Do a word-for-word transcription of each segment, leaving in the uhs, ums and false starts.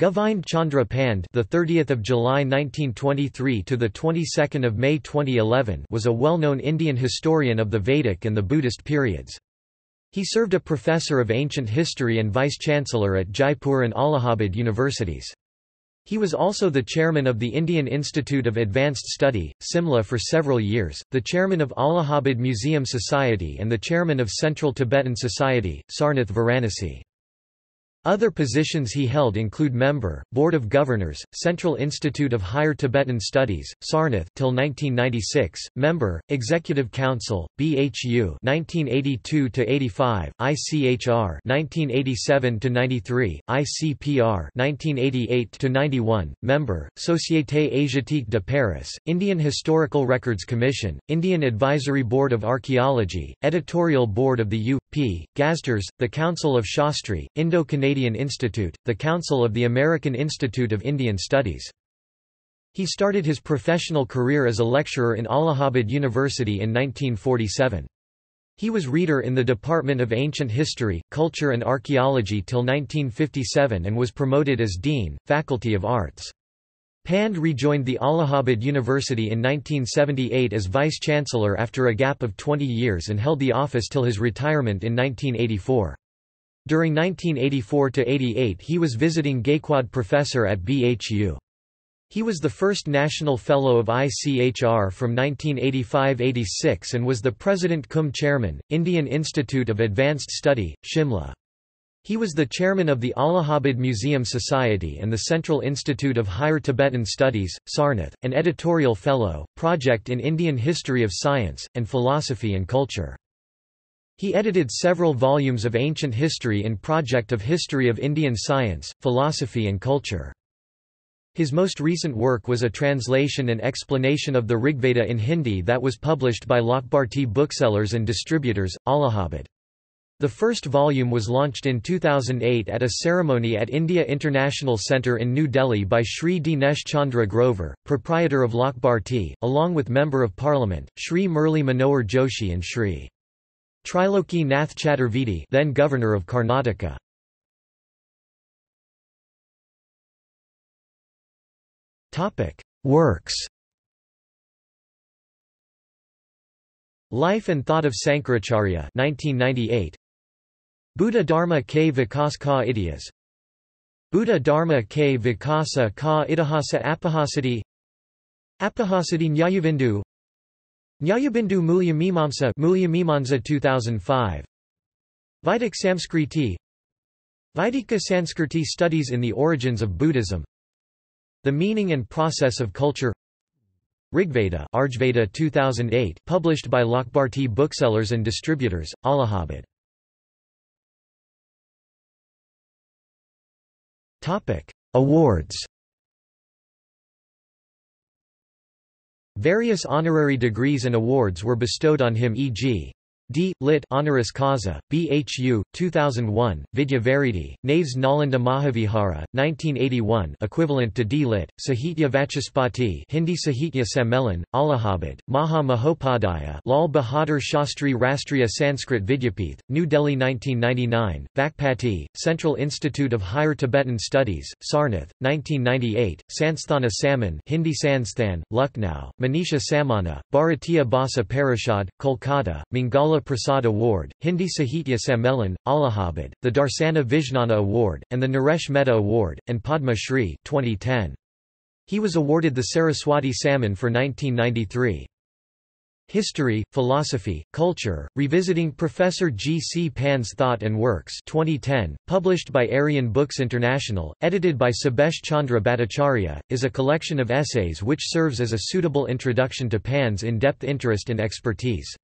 Govind Chandra Pande, the thirtieth of July nineteen twenty-three to the twenty-second of May twenty eleven, was a well-known Indian historian of the Vedic and the Buddhist periods. He served as professor of ancient history and vice-chancellor at Jaipur and Allahabad universities. He was also the chairman of the Indian Institute of Advanced Study, Shimla for several years, the chairman of Allahabad Museum Society and the chairman of Central Tibetan Society, Sarnath, Varanasi. Other positions he held include member, Board of Governors, Central Institute of Higher Tibetan Studies, Sarnath till nineteen ninety-six, member, Executive Council, B H U nineteen eighty-two to eighty-five, I C H R nineteen eighty-seven to ninety-three, I C P R nineteen eighty-eight to ninety-one, member, Societe Asiatique de Paris, Indian Historical Records Commission, Indian Advisory Board of Archaeology, Editorial Board of the U P Gasters, the Council of Shastri, Indo-Canadian Indian Institute, the Council of the American Institute of Indian Studies. He started his professional career as a lecturer in Allahabad University in nineteen forty-seven. He was reader in the Department of Ancient History, Culture and Archaeology till nineteen fifty-seven and was promoted as Dean, Faculty of Arts. Pande rejoined the Allahabad University in nineteen seventy-eight as Vice-Chancellor after a gap of twenty years and held the office till his retirement in nineteen eighty-four. During nineteen eighty-four to eighty-eight he was visiting Gaikwad professor at B H U. He was the first National Fellow of I C H R from nineteen eighty-five to eighty-six and was the President cum Chairman, Indian Institute of Advanced Study, Shimla. He was the Chairman of the Allahabad Museum Society and the Central Institute of Higher Tibetan Studies, Sarnath, an Editorial Fellow, Project in Indian History of Science, and Philosophy and Culture. He edited several volumes of ancient history in Project of History of Indian Science, Philosophy and Culture. His most recent work was a translation and explanation of the Rigveda in Hindi that was published by Lokbharti Booksellers and Distributors, Allahabad. The first volume was launched in two thousand eight at a ceremony at India International Centre in New Delhi by Shri Dinesh Chandra Grover, proprietor of Lokbharti, along with Member of Parliament, Shri Murli Manohar Joshi and Shri Triloki Nath Chaturvedi, then Governor of Karnataka. Topic: Works. Life and Thought of Sankaracharya, nineteen ninety-eight. Buddha Dharma ke Vikas ka Itihas. Buddha Dharma ke Vikasa ka Itihasa Apohasiddhi. Apohasiddhi Nyayabindu. Nyayabindu Mulyamimamsa, Mulyamimansa two thousand five. Vedic Samskriti. Vaidika Sanskriti Studies in the Origins of Buddhism. The Meaning and Process of Culture. Rigveda, Arjveda two thousand eight, published by Lokbharti Booksellers and Distributors, Allahabad. Topic: Awards. Various honorary degrees and awards were bestowed on him, for example D. Lit. Honoris Causa, B H U, two thousand one, Vidyavariti, Naves Nalanda Mahavihara, nineteen eighty-one, equivalent to D. Lit. Sahitya Vachaspati, Hindi Sahitya Sammelan, Allahabad, Maha Mahopadhyaya, Lal Bahadur Shastri Rastriya Sanskrit Vidyapith, New Delhi nineteen ninety-nine, Vakpati, Central Institute of Higher Tibetan Studies, Sarnath, nineteen ninety-eight, Sansthana Saman, Hindi Sansthan, Lucknow, Manisha Samana, Bharatiya Bhasa Parishad, Kolkata, Mangala Prasad Award, Hindi Sahitya Sammelan, Allahabad, the Darsana Vijnana Award, and the Naresh Mehta Award, and Padma Shri twenty ten. He was awarded the Saraswati Samman for nineteen ninety-three. History, Philosophy, Culture, Revisiting Professor G. C. Pande's Thought and Works twenty ten, published by Aryan Books International, edited by Subhesh Chandra Bhattacharya, is a collection of essays which serves as a suitable introduction to Pande's in-depth interest and expertise.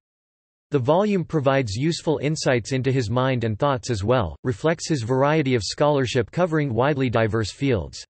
The volume provides useful insights into his mind and thoughts as well, reflects his variety of scholarship covering widely diverse fields.